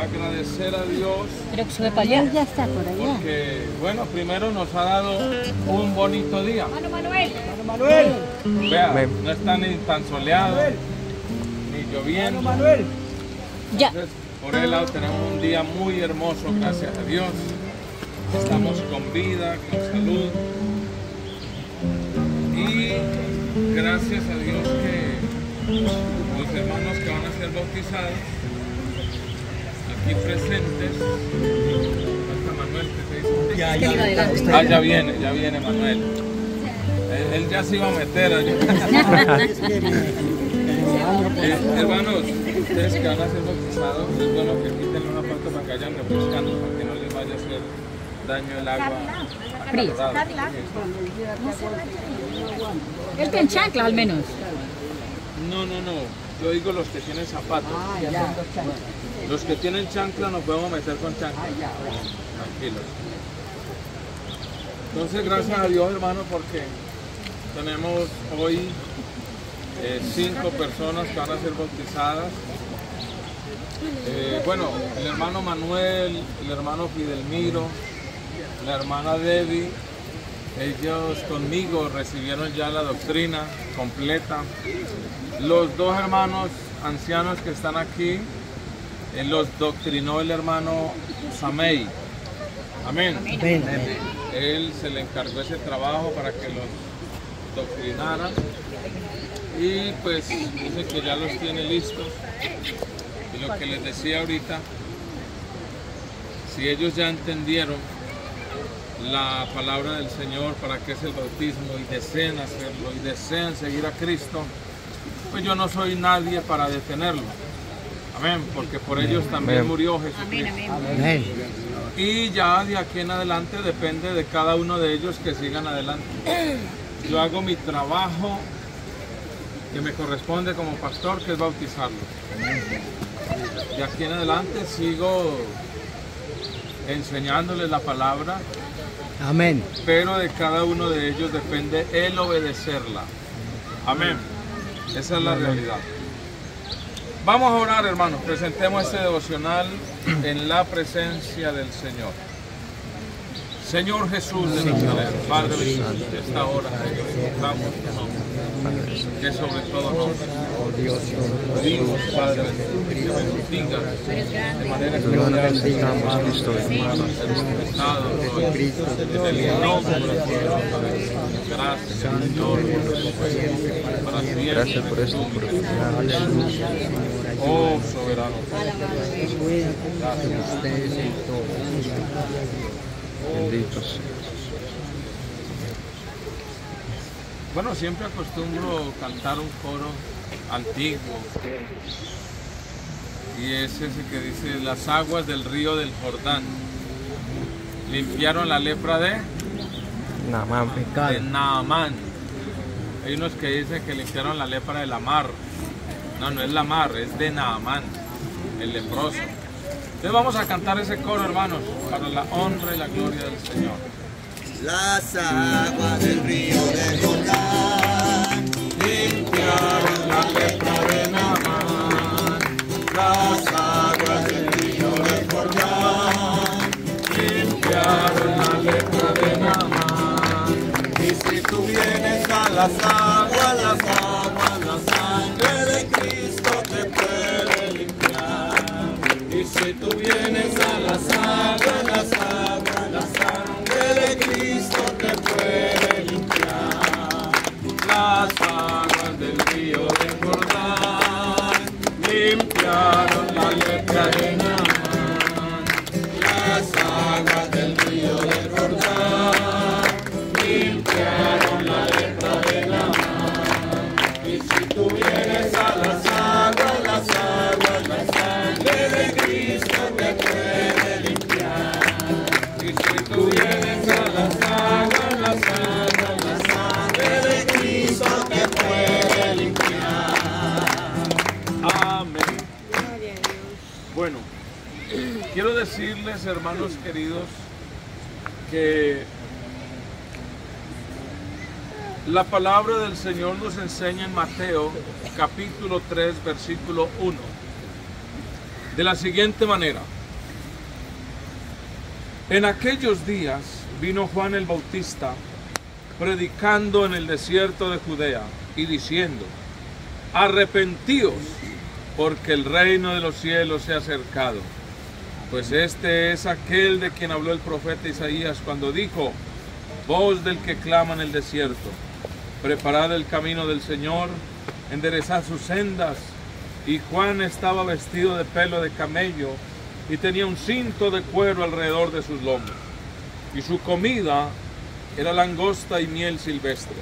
agradecer a Dios. Creo que se ve para allá. Ya está por allá. Porque, bueno, primero nos ha dado un bonito día. ¡Mano Manuel! ¡Mano Manuel! Vea, no está ni tan soleado, ni lloviendo. ¡Mano Manuel! Entonces, por el lado tenemos un día muy hermoso, gracias a Dios. Estamos con vida, con salud. Y gracias a Dios que los hermanos que van a ser bautizados aquí presentes, hasta Manuel que te dice, ah, ya viene Manuel. Él ya se iba a meter allí. Hermanos, ustedes que van a ser bautizados, es bueno que quiten una parte para que vayan refrescando, para que no les vaya a hacer daño el agua. Fría. El que en chancla al menos. No, no, no. Yo digo los que tienen zapatos. Ah, ya. Los que tienen chancla nos podemos meter con chancla. Tranquilos. Entonces, gracias a Dios, hermano, porque tenemos hoy 5 personas que van a ser bautizadas. Bueno, el hermano Manuel, el hermano Fidelmiro, la hermana Debbie, ellos conmigo recibieron ya la doctrina completa. Los dos hermanos ancianos que están aquí, los doctrinó el hermano Samei. Amén. Amén. Él se le encargó ese trabajo para que los doctrinara. Y pues dice que ya los tiene listos. Y lo que les decía ahorita, si ellos ya entendieron la palabra del Señor, para qué es el bautismo, y desean hacerlo, y desean seguir a Cristo, pues yo no soy nadie para detenerlo. Amén, porque por ellos también murió Jesucristo. Amén, amén. Y ya de aquí en adelante depende de cada uno de ellos que sigan adelante. Yo hago mi trabajo que me corresponde como pastor, que es bautizarlos. De aquí en adelante sigo enseñándoles la palabra. Amén. Pero de cada uno de ellos depende el obedecerla. Amén. Esa es la realidad. Vamos a orar, hermanos. Presentemos este devocional en la presencia del Señor. Señor Jesús de Nazaret, Padre Santo, esta hora, Señor, invocamos tu nombre, que sobre todo nombre, Dios, Padre, que te bendiga de manera que Cristo, en el nombre de gracias, Señor, para siempre. Gracias por esto, oh soberano, gracias. Benditos. Bueno, siempre acostumbro cantar un coro antiguo y es ese que dice: las aguas del río del Jordán limpiaron la lepra de Naamán. Hay unos que dicen que limpiaron la lepra de la mar. No, no es la mar, es de Naamán, el leproso. Entonces vamos a cantar ese coro, hermanos, para la honra y la gloria del Señor. Las aguas del río de Jordán limpiaron la lepra de Naamán. Las aguas del río de Jordán limpiaron la lepra de Naamán. Y si tú vienes a las aguas, las aguas, la sangre de Cristo te puede limpiar. Y si tú vienes a las aguas, las aguas, la sangre de Cristo te puede limpiar. Las aguas del río de Jordán limpiaron la lepra de Naamán. Las aguas del río de Jordán limpiaron la lepra de Naamán. Y si tú vienes a las aguas, las aguas, las sangre de Cristo te puede limpiar. Y si tú vienes a las aguas, las aguas, la sangre de Cristo te puede limpiar. Amén. Bueno, quiero decirles, hermanos queridos, que la palabra del Señor nos enseña en Mateo capítulo 3, versículo 1. de la siguiente manera. En aquellos días vino Juan el Bautista predicando en el desierto de Judea y diciendo: arrepentíos, porque el reino de los cielos se ha acercado. Pues este es aquel de quien habló el profeta Isaías cuando dijo: voz del que clama en el desierto, preparad el camino del Señor, enderezad sus sendas. Y Juan estaba vestido de pelo de camello y tenía un cinto de cuero alrededor de sus lomos, y su comida era langosta y miel silvestre.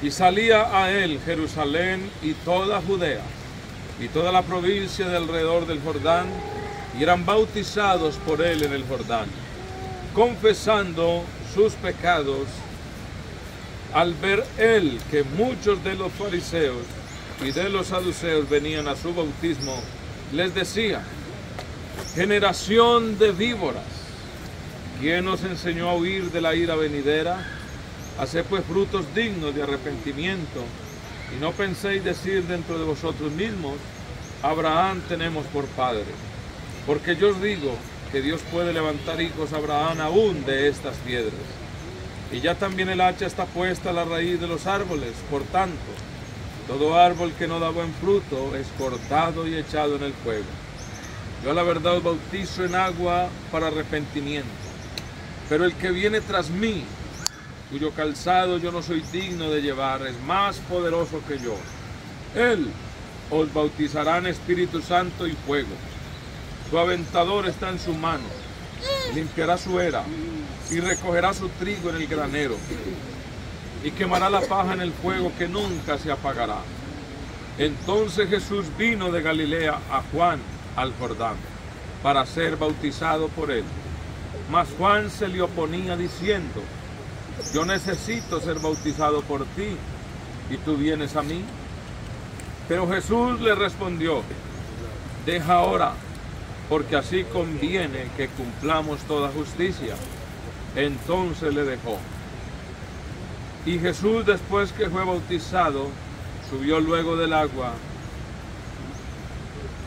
Y salía a él Jerusalén y toda Judea y toda la provincia de alrededor del Jordán, y eran bautizados por él en el Jordán, confesando sus pecados. Al ver él que muchos de los fariseos y de los saduceos venían a su bautismo, les decía: generación de víboras, ¿quién os enseñó a huir de la ira venidera? Haced pues frutos dignos de arrepentimiento, y no penséis decir dentro de vosotros mismos: Abraham tenemos por padre. Porque yo os digo que Dios puede levantar hijos a Abraham aún de estas piedras. Y ya también el hacha está puesta a la raíz de los árboles. Por tanto, todo árbol que no da buen fruto es cortado y echado en el fuego. Yo a la verdad os bautizo en agua para arrepentimiento, pero el que viene tras mí, cuyo calzado yo no soy digno de llevar, es más poderoso que yo. Él os bautizará en Espíritu Santo y fuego. Su aventador está en su mano, limpiará su era y recogerá su trigo en el granero, y quemará la paja en el fuego que nunca se apagará. Entonces Jesús vino de Galilea a Juan al Jordán para ser bautizado por él. Mas Juan se le oponía diciendo: yo necesito ser bautizado por ti, ¿y tú vienes a mí? Pero Jesús le respondió: deja ahora, porque así conviene que cumplamos toda justicia. Entonces le dejó. Y Jesús, después que fue bautizado, subió luego del agua,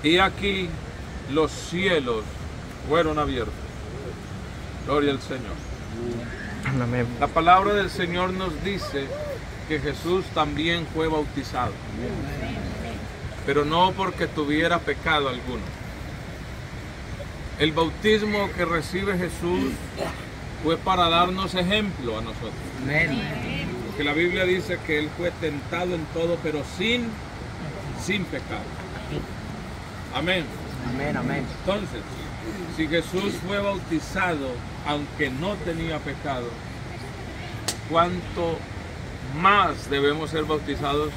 y aquí los cielos fueron abiertos. Gloria al Señor. Amén. La palabra del Señor nos dice que Jesús también fue bautizado, pero no porque tuviera pecado alguno. El bautismo que recibe Jesús fue para darnos ejemplo a nosotros. Amén. Porque la Biblia dice que él fue tentado en todo, pero sin pecado. Amén. Amén, amén. Entonces, si Jesús fue bautizado aunque no tenía pecado, ¿cuánto más debemos ser bautizados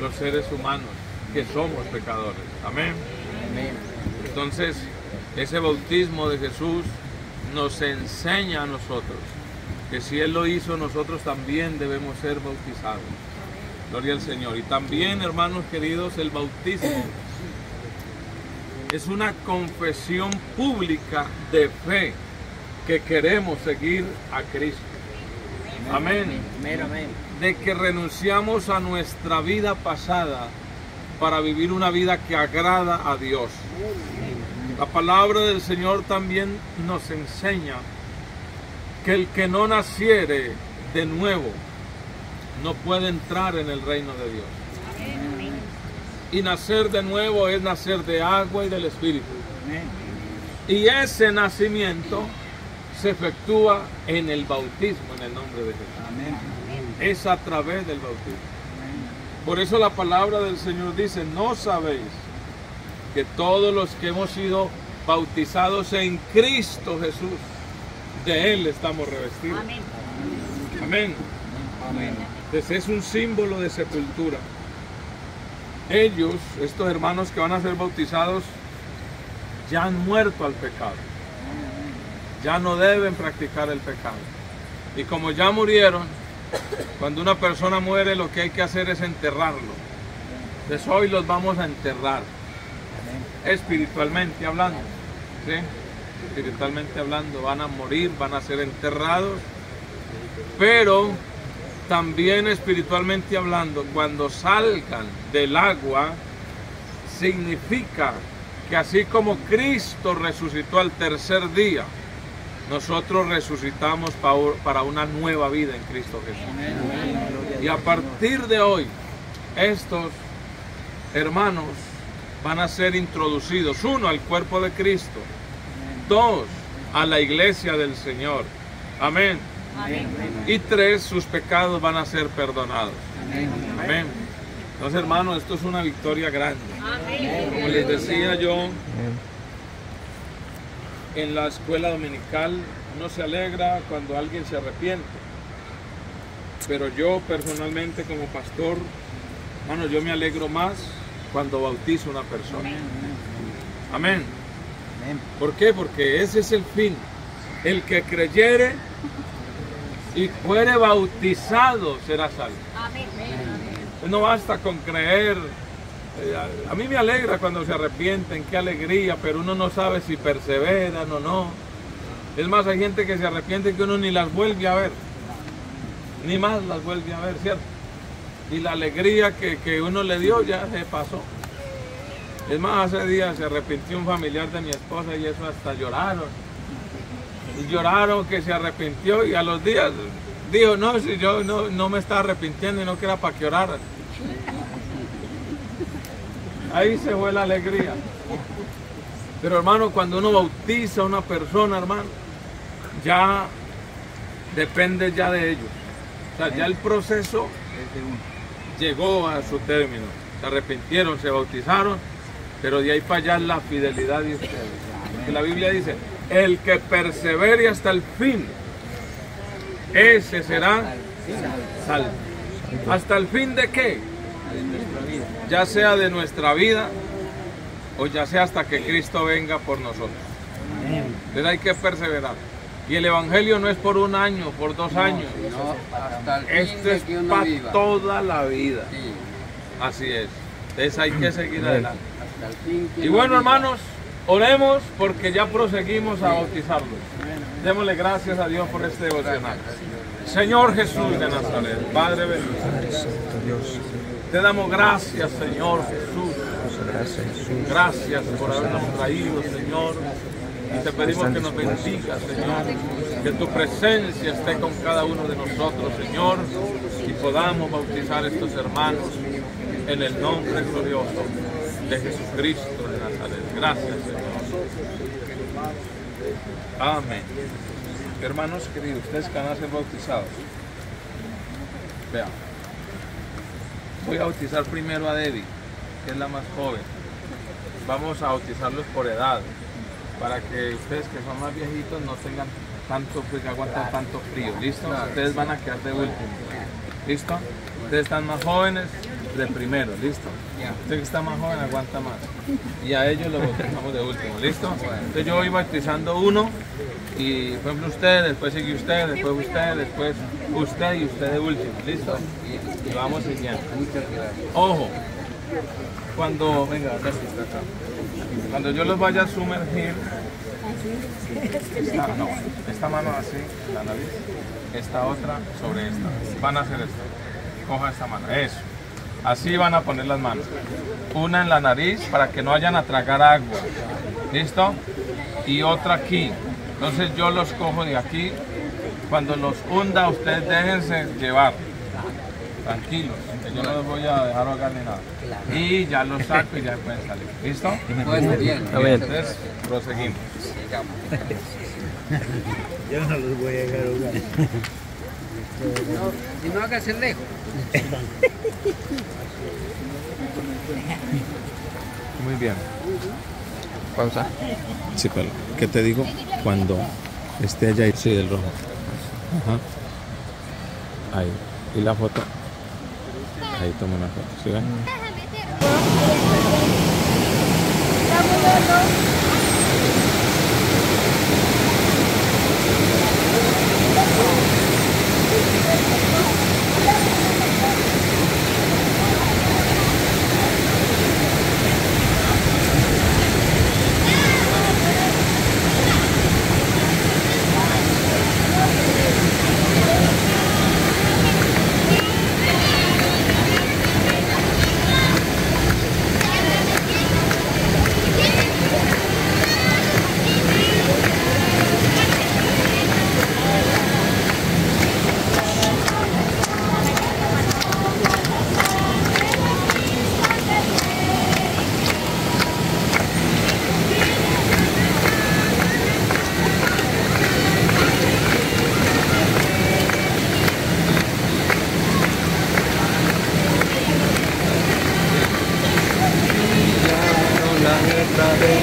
los seres humanos que somos pecadores? Amén. Amén. Entonces, ese bautismo de Jesús nos enseña a nosotros que si él lo hizo, nosotros también debemos ser bautizados. Gloria al Señor. Y también, hermanos queridos, el bautismo es una confesión pública de fe que queremos seguir a Cristo. Amén. De que renunciamos a nuestra vida pasada para vivir una vida que agrada a Dios. La palabra del Señor también nos enseña que el que no naciere de nuevo no puede entrar en el reino de Dios. Amén. Y nacer de nuevo es nacer de agua y del Espíritu. Amén. Y ese nacimiento se efectúa en el bautismo, en el nombre de Jesús. Amén. Es a través del bautismo. Amén. Por eso la palabra del Señor dice: ¿no sabéis que todos los que hemos sido bautizados en Cristo Jesús, de él estamos revestidos? Amén. Amén. Amén. Entonces es un símbolo de sepultura. Ellos, estos hermanos que van a ser bautizados, ya han muerto al pecado. Ya no deben practicar el pecado. Y como ya murieron, cuando una persona muere, lo que hay que hacer es enterrarlo. Entonces hoy los vamos a enterrar, espiritualmente hablando. ¿Sí? Espiritualmente hablando, van a morir, van a ser enterrados. Pero también espiritualmente hablando, cuando salgan del agua, significa que así como Cristo resucitó al tercer día, nosotros resucitamos para una nueva vida en Cristo Jesús. Y a partir de hoy, estos hermanos van a ser introducidos, uno, al cuerpo de Cristo, dos, a la iglesia del Señor. Amén. Amén. Y tres, sus pecados van a ser perdonados. Amén. Amén. Entonces, hermanos, esto es una victoria grande. Amén. Como les decía yo, en la escuela dominical uno se alegra cuando alguien se arrepiente. Pero yo personalmente como pastor, hermano, yo me alegro más cuando bautizo una persona. Amén. Amén. Amén. ¿Por qué? Porque ese es el fin. El que creyere y fuere bautizado será salvo. Amén. No basta con creer. A mí me alegra cuando se arrepienten, qué alegría, pero uno no sabe si perseveran o no. Es más, hay gente que se arrepiente que uno ni las vuelve a ver, ni más las vuelve a ver, ¿cierto? Y la alegría que uno le dio ya se pasó. Es más, hace días se arrepintió un familiar de mi esposa y eso hasta lloraron. Y lloraron que se arrepintió y a los días dijo, no, si yo no me estaba arrepintiendo y no que era para que oraran. Ahí se fue la alegría. Pero hermano, cuando uno bautiza a una persona, hermano, ya depende ya de ellos. O sea, ya el proceso llegó a su término. Se arrepintieron, se bautizaron, pero de ahí para allá la fidelidad de ustedes. Porque la Biblia dice, el que persevere hasta el fin, ese será salvo. ¿Hasta el fin de qué? Ya sea de nuestra vida o ya sea hasta que Cristo venga por nosotros. Entonces hay que perseverar. Y el evangelio no es por un año, por dos años. Esto es para toda la vida. Así es. Entonces hay que seguir adelante. Y bueno, hermanos, oremos porque ya proseguimos a bautizarlos. Démosle gracias a Dios por este devocional. Señor Jesús de Nazaret, Padre bendito, te damos gracias, Señor Jesús. Gracias por habernos traído, Señor. Y te pedimos que nos bendigas, Señor. Que tu presencia esté con cada uno de nosotros, Señor. Y podamos bautizar a estos hermanos en el nombre glorioso de Jesucristo de Nazaret. Gracias, Señor. Amén. Hermanos queridos, ustedes que van a ser bautizados. Vean. Voy a bautizar primero a Debbie, que es la más joven. Vamos a bautizarlos por edad, para que ustedes que son más viejitos no tengan tanto frío, que aguantan tanto frío. ¿Listo? Ustedes van a quedar de último. ¿Listo? Ustedes están más jóvenes de primero. ¿Listo? Usted que está más joven aguanta más. Y a ellos los bautizamos de último. ¿Listo? Entonces yo voy bautizando uno, y por ejemplo usted, después sigue usted, después usted y usted de último. ¿Listo? Y vamos siguiendo. Ojo, cuando yo los vaya a sumergir, esta mano así, la nariz, esta otra sobre esta. Van a hacer esto. Coja esta mano. Eso. Así van a poner las manos. Una en la nariz para que no vayan a tragar agua. ¿Listo? Y otra aquí. Entonces yo los cojo de aquí. Cuando los hunda, ustedes déjense llevar. Tranquilos, que yo no los voy a dejar ahogar ni nada. Y ya los saco y ya pueden salir. ¿Listo? Entonces proseguimos. Yo no los voy a dejar ahogar. Si no hagas el lejos. Muy bien. Pausa. Sí, pero ¿qué te digo? Cuando esté allá, sí, del rojo. Ajá. Ahí. Y la foto. Ahí tomo una foto, ¿sí ven? encontraré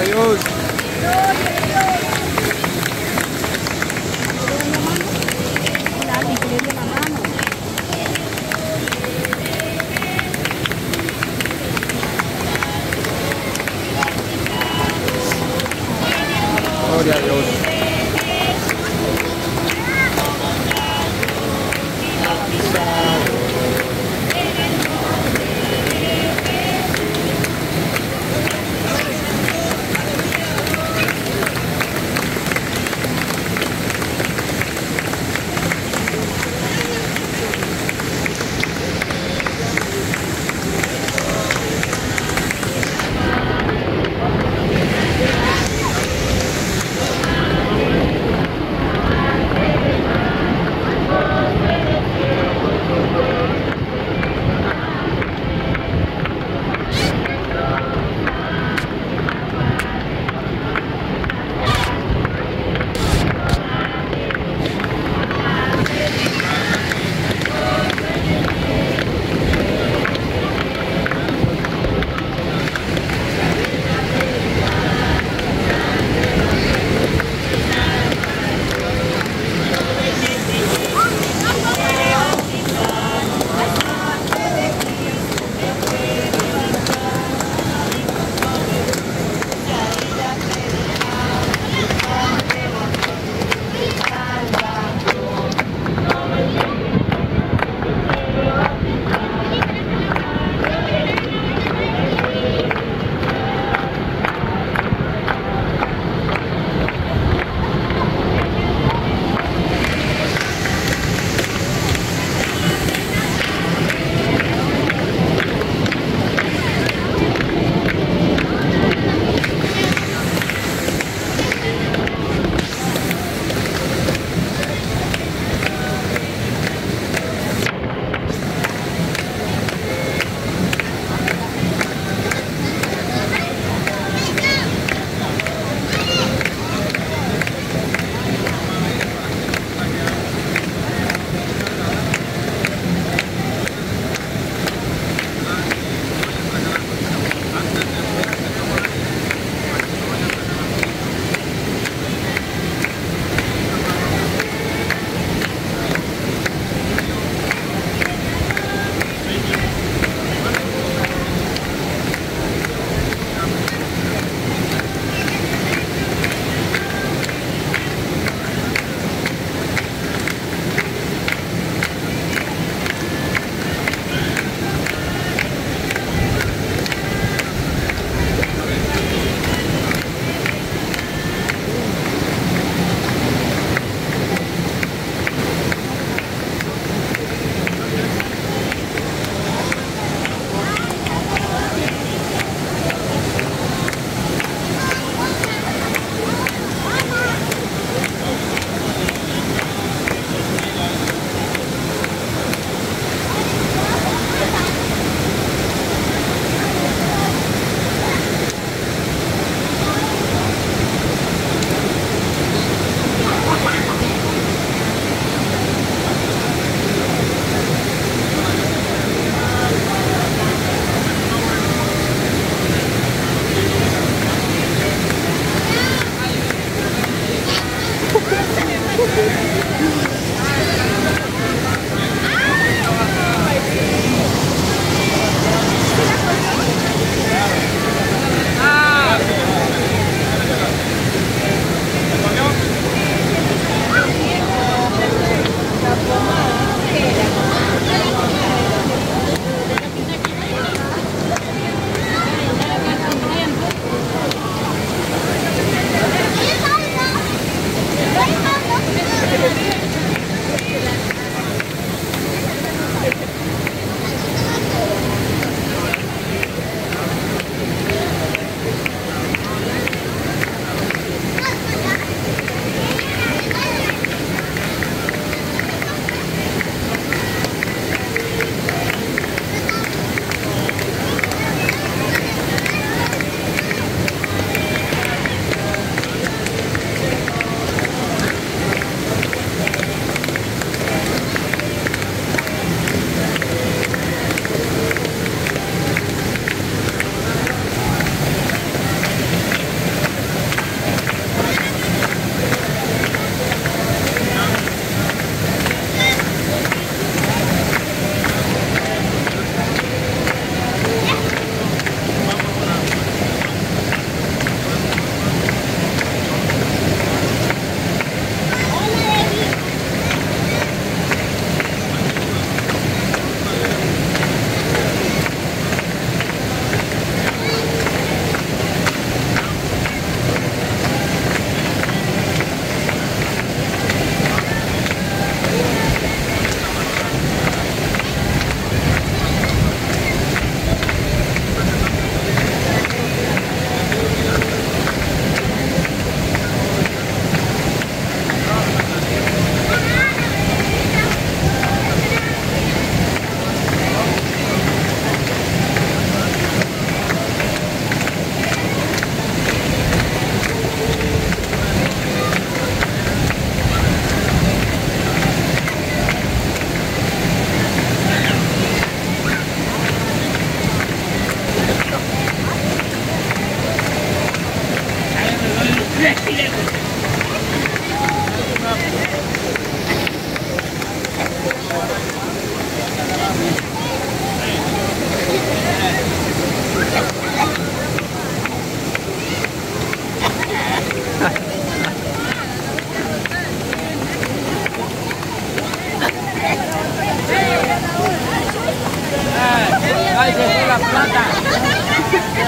a Dios. Gloria a Dios.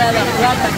era la plata.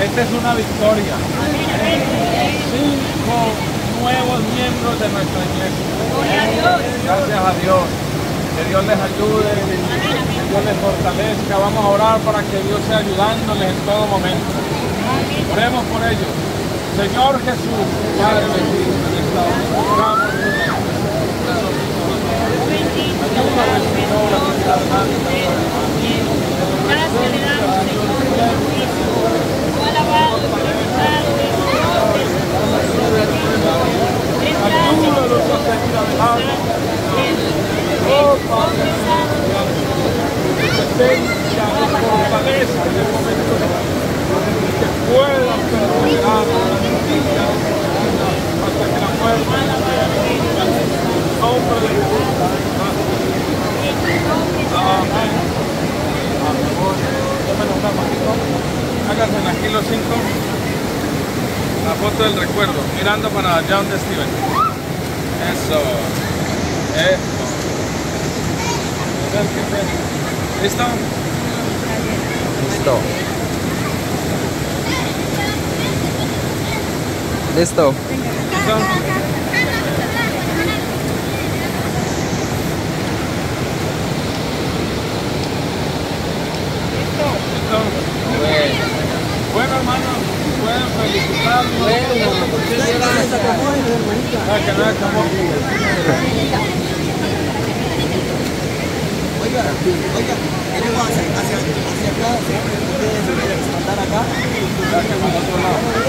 Esta es una victoria. 5 nuevos miembros de nuestra iglesia. Gracias a Dios. Que Dios les ayude, que Dios les fortalezca. Vamos a orar para que Dios sea ayudándoles en todo momento. Oremos por ellos. Señor Jesús, Padre bendito, en esta hora buscamos tu nombre. Del recuerdo, mirando para allá donde Steven. Eso. ¿Listo? Listo. Listo. ¿Listo? Oiga, queremos hacia acá, ustedes se van a acá.